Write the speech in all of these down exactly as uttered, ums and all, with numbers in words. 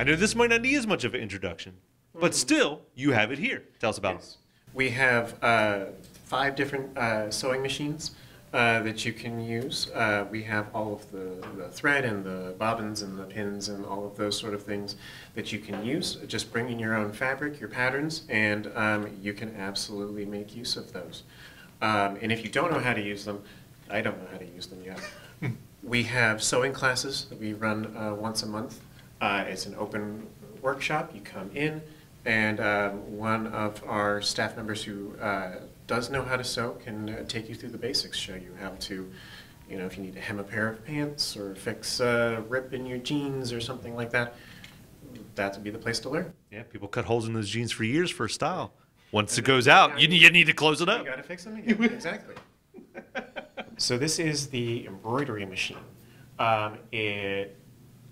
I know this might not be as much of an introduction, mm-hmm. but still, you have it here. Tell us about yes. it. We have uh, five different uh, sewing machines uh, that you can use. Uh, we have all of the, the thread and the bobbins and the pins and all of those sort of things that you can use. Just bring in your own fabric, your patterns, and um, you can absolutely make use of those. Um, and if you don't know how to use them, I don't know how to use them yet. We have sewing classes that we run uh, once a month. Uh, it's an open workshop. You come in, and um, one of our staff members who uh, does know how to sew can uh, take you through the basics, show you how to, you know, if you need to hem a pair of pants or fix a rip in your jeans or something like that, that would be the place to learn. Yeah, people cut holes in those jeans for years for style. Once it goes out, you need, you need to close it up. You got to fix them again. Exactly. So this is the embroidery machine. Um, it,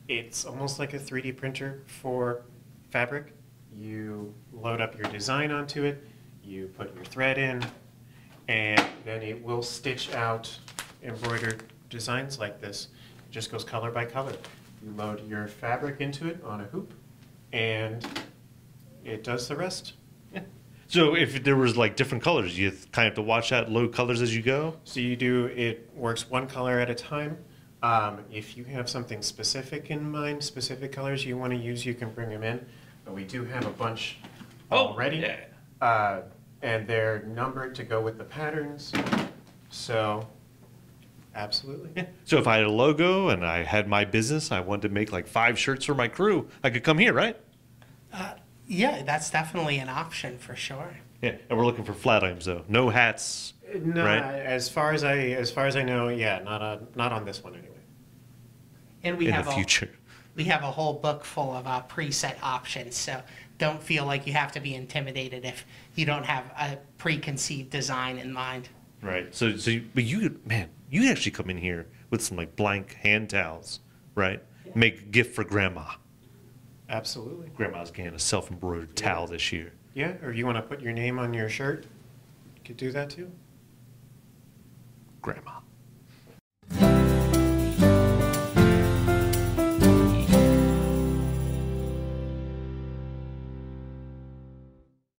it's almost like a three D printer for fabric. You load up your design onto it, you put your thread in, and then it will stitch out embroidered designs like this. It just goes color by color. You load your fabric into it on a hoop, and it does the rest. So if there was like different colors, you kind of have to watch out, load colors as you go? So you do, it works one color at a time. Um, if you have something specific in mind, specific colors you want to use, you can bring them in. But we do have a bunch oh, already. Yeah. Uh, and they're numbered to go with the patterns. So absolutely. Yeah. So if I had a logo and I had my business, I wanted to make like five shirts for my crew, I could come here, right? Uh, Yeah, that's definitely an option for sure. Yeah, and we're looking for flat items though. No hats. No, right? as far as I as far as I know, yeah, not on not on this one anyway. And we in have the future. A, we have a whole book full of uh, preset options, so don't feel like you have to be intimidated if you don't have a preconceived design in mind. Right. So, so you, but you man, you actually come in here with some like blank hand towels, right? Yeah. Make a gift for grandma. Absolutely. Grandma's getting a self-embroidered yeah. towel this year. Yeah, or you want to put your name on your shirt, you could do that too. Grandma.